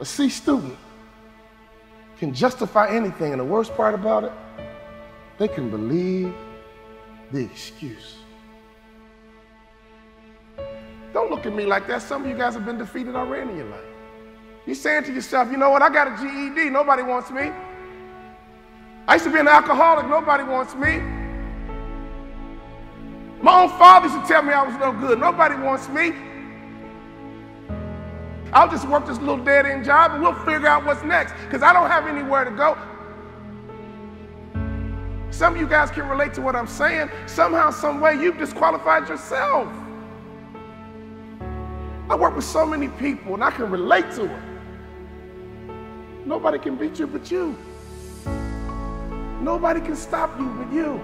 A C student can justify anything, and the worst part about it, they can believe the excuse. Don't look at me like that. Some of you guys have been defeated already in your life. You're saying to yourself, you know what, I got a GED, nobody wants me. I used to be an alcoholic, nobody wants me. My own father used to tell me I was no good, nobody wants me. I'll just work this little dead-end job and we'll figure out what's next, because I don't have anywhere to go. Some of you guys can relate to what I'm saying. Somehow, some way, you've disqualified yourself. I work with so many people and I can relate to it. Nobody can beat you but you. Nobody can stop you but you.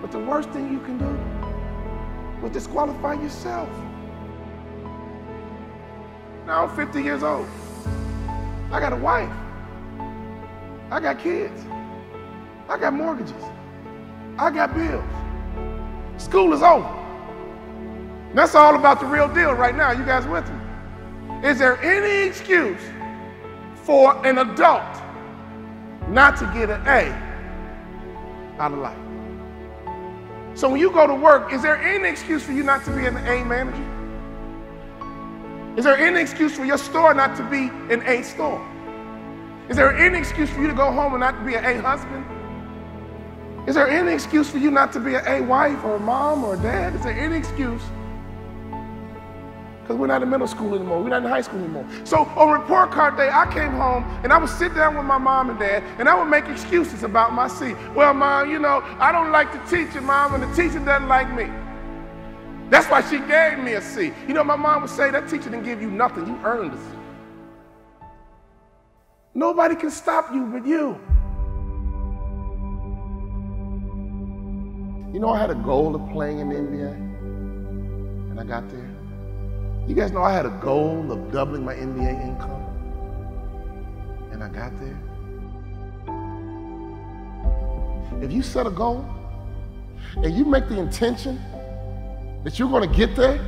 But the worst thing you can do is disqualify yourself. Now I'm 50 years old. I got a wife. I got kids. I got mortgages. I got bills. School is over. That's all about the real deal right now. You guys with me? Is there any excuse for an adult not to get an A out of life? So when you go to work, is there any excuse for you not to be an A manager? Is there any excuse for your store not to be an A store? Is there any excuse for you to go home and not to be an A husband? Is there any excuse for you not to be an A wife or a mom or a dad? Is there any excuse? Because we're not in middle school anymore. We're not in high school anymore. So on report card day, I came home and I would sit down with my mom and dad and I would make excuses about my C. Well, Mom, you know, I don't like the teacher, Mom, and the teacher doesn't like me. That's why she gave me a C. You know, my mom would say, that teacher didn't give you nothing. You earned a C. Nobody can stop you but you. You know, I had a goal of playing in the NBA, and I got there. You guys know I had a goal of doubling my NBA income, and I got there. If you set a goal, and you make the intention that you're going to get there,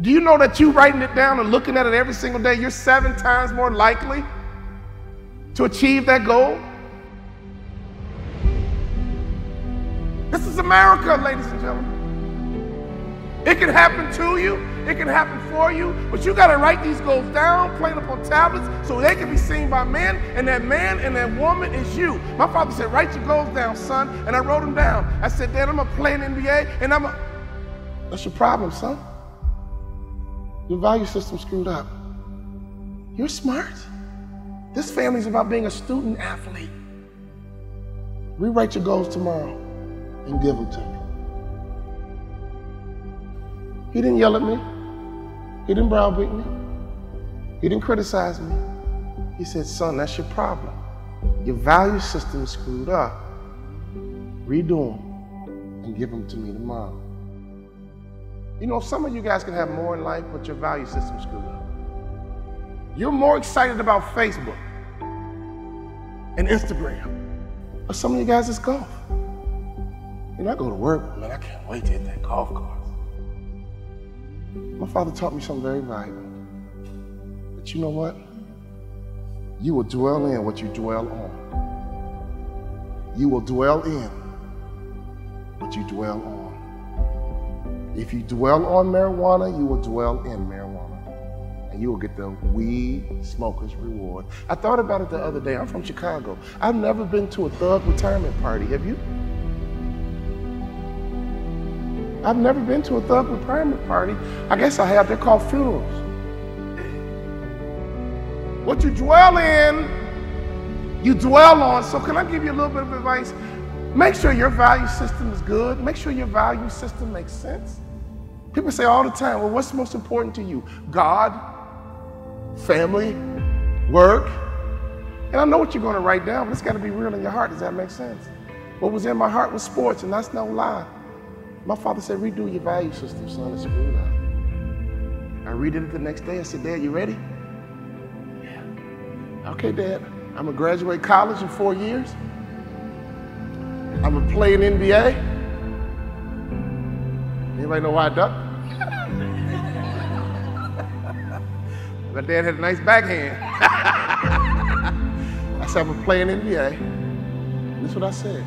do you know that you writing it down and looking at it every single day, you're 7 times more likely to achieve that goal? This is America, ladies and gentlemen. It can happen to you, it can happen for you, but you gotta write these goals down, plain upon tablets, so they can be seen by men and that woman is you. My father said, write your goals down, son, and I wrote them down. I said, Dad, I'm gonna play in the NBA, and that's your problem, son. Your value system screwed up. You're smart. This family's about being a student athlete. Rewrite your goals tomorrow and give them to me. He didn't yell at me. He didn't browbeat me. He didn't criticize me. He said, son, that's your problem. Your value system is screwed up. Redo them and give them to me tomorrow. You know, some of you guys can have more in life, but your value system's screwed up. You're more excited about Facebook and Instagram. But some of you guys, it's golf. You know, I go to work, man, I can't wait to hit that golf course. My father taught me something very valuable. But you know what? You will dwell in what you dwell on. You will dwell in what you dwell on. If you dwell on marijuana, you will dwell in marijuana. And you will get the weed smoker's reward. I thought about it the other day. I'm from Chicago. I've never been to a thug retirement party. Have you? I've never been to a thug retirement party. I guess I have. They're called funerals. What you dwell in, you dwell on. So can I give you a little bit of advice? Make sure your value system is good. Make sure your value system makes sense. People say all the time, well, what's most important to you? God, family, work. And I know what you're going to write down, but it's got to be real in your heart. Does that make sense? What was in my heart was sports, and that's no lie. My father said, redo your value system, son. It's screwed up. I redid it the next day. I said, Dad, you ready? Yeah. Okay, Dad. I'm going to graduate college in 4 years. I'm going to play in NBA. Anybody know why I ducked? My dad had a nice backhand. I said, I'm playing NBA. This is what I said.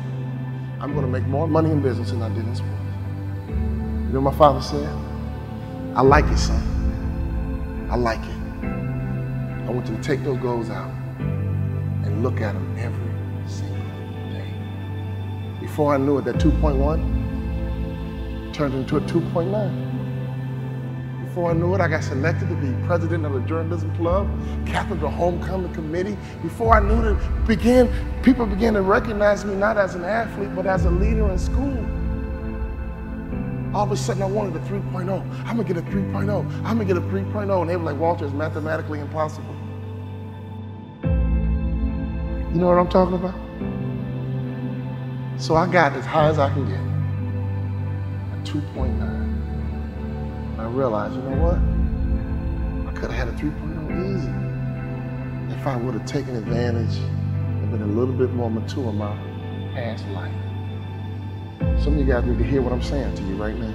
I'm going to make more money in business than I did in sports. You know what my father said? I like it, son. I like it. I want you to take those goals out and look at them every single day. Before I knew it, that 2.1 turned into a 2.9. Before I knew it, I got selected to be president of the Journalism Club, captain of the Homecoming Committee. Before I knew it, people began to recognize me not as an athlete, but as a leader in school. All of a sudden, I wanted a 3.0. I'm going to get a 3.0. I'm going to get a 3.0. And they were like, Walter, it's mathematically impossible. You know what I'm talking about? So I got as high as I can get, a 2.9. I realized, you know what? I could have had a 3.0 easy if I would have taken advantage and been a little bit more mature in my past life. Some of you guys need to hear what I'm saying to you right now.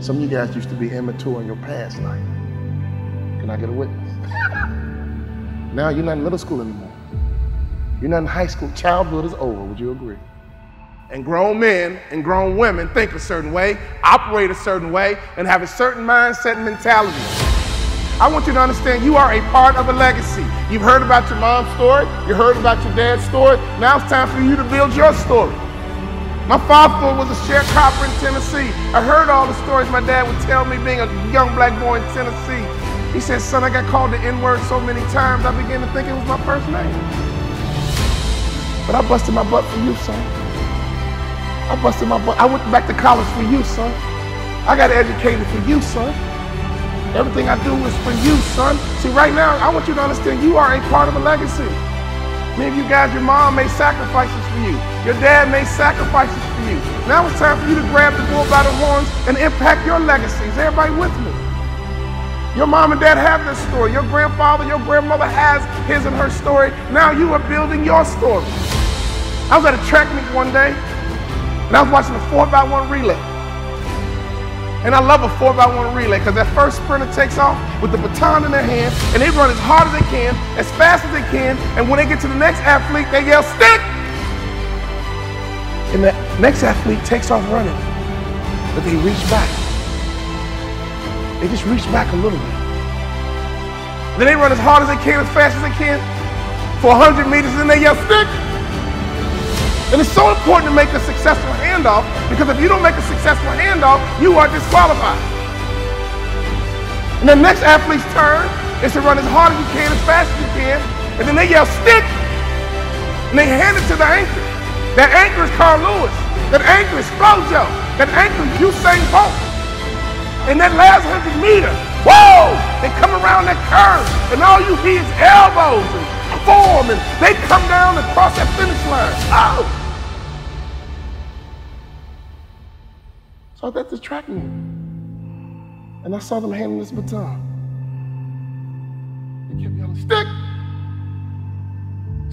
Some of you guys used to be immature in your past life. Can I get a witness? Now you're not in middle school anymore. You're not in high school. Childhood is over, would you agree? And grown men and grown women think a certain way, operate a certain way, and have a certain mindset and mentality. I want you to understand you are a part of a legacy. You've heard about your mom's story. You heard about your dad's story. Now it's time for you to build your story. My father was a sharecropper in Tennessee. I heard all the stories my dad would tell me being a young black boy in Tennessee. He said, son, I got called the N-word so many times, I began to think it was my first name. But I busted my butt for you, son. I busted my butt. I went back to college for you, son. I got educated for you, son. Everything I do is for you, son. See, right now, I want you to understand you are a part of a legacy. Many of you guys, your mom made sacrifices for you. Your dad made sacrifices for you. Now it's time for you to grab the bull by the horns and impact your legacies. Everybody with me? Your mom and dad have this story. Your grandfather, your grandmother has his and her story. Now you are building your story. I was at a track meet one day, and I was watching a 4x1 relay. And I love a 4x1 relay because that first sprinter takes off with the baton in their hand and they run as hard as they can, as fast as they can, and when they get to the next athlete, they yell, stick! And the next athlete takes off running, but they reach back. They just reach back a little bit. Then they run as hard as they can, as fast as they can, for 100 meters, and then they yell, stick! And it's so important to make a successful handoff, because if you don't make a successful handoff, you are disqualified. And the next athlete's turn is to run as hard as you can, as fast as you can, and then they yell, stick! And they hand it to the anchor. That anchor is Carl Lewis. That anchor is Flojo. That anchor is Usain Bolt. And that last 100 meters, whoa! They come around that curve, and all you hear is elbows and form, and they come down and cross that finish line. Oh! So I got to track me, and I saw them handing this baton. They kept yelling, stick!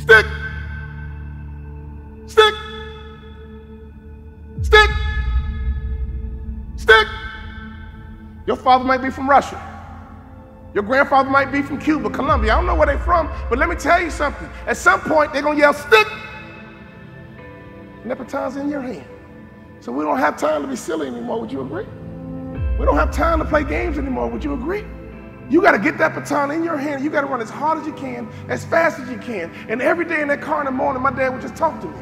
Stick! Stick! Stick! Stick! Your father might be from Russia. Your grandfather might be from Cuba, Colombia. I don't know where they're from, but let me tell you something. At some point, they're going to yell, stick! And that baton's in your hand. So we don't have time to be silly anymore, would you agree? We don't have time to play games anymore, would you agree? You got to get that baton in your hand. You got to run as hard as you can, as fast as you can. And every day in that car in the morning, my dad would just talk to me.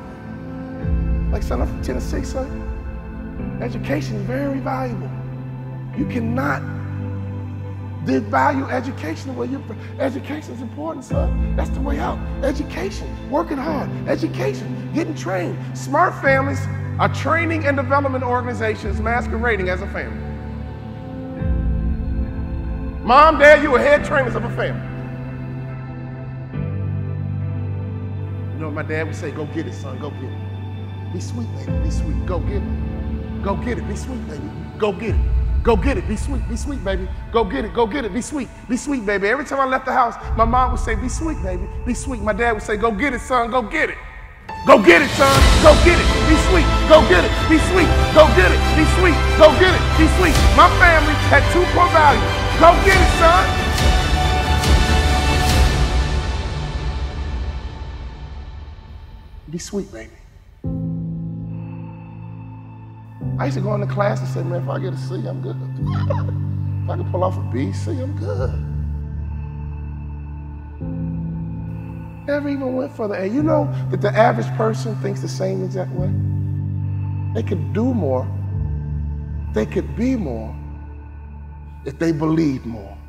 Like, son, I'm from Tennessee, son. Education is very valuable. You cannot devalue education. Well, education is important, son. That's the way out. Education, working hard, education, getting trained. Smart families are training and development organizations masquerading as a family. Mom, Dad, you are head trainers of a family. You know what my dad would say? Go get it, son, go get it. Be sweet, baby, be sweet, go get it. Go get it, be sweet, baby, go get it. Go get it, be sweet, baby. Go get it, be sweet, baby. Every time I left the house, my mom would say, be sweet, baby, be sweet. My dad would say, go get it, son, go get it. Go get it, son, go get it, be sweet. Go get it, be sweet, go get it, be sweet. Go get it, be sweet. My family had two core values. Go get it, son. Be sweet, baby. I used to go into class and say, man, if I get a C, I'm good. If I can pull off a B, C, I'm good. Never even went for the A. You know that the average person thinks the same exact way? They could do more. They could be more if they believed more.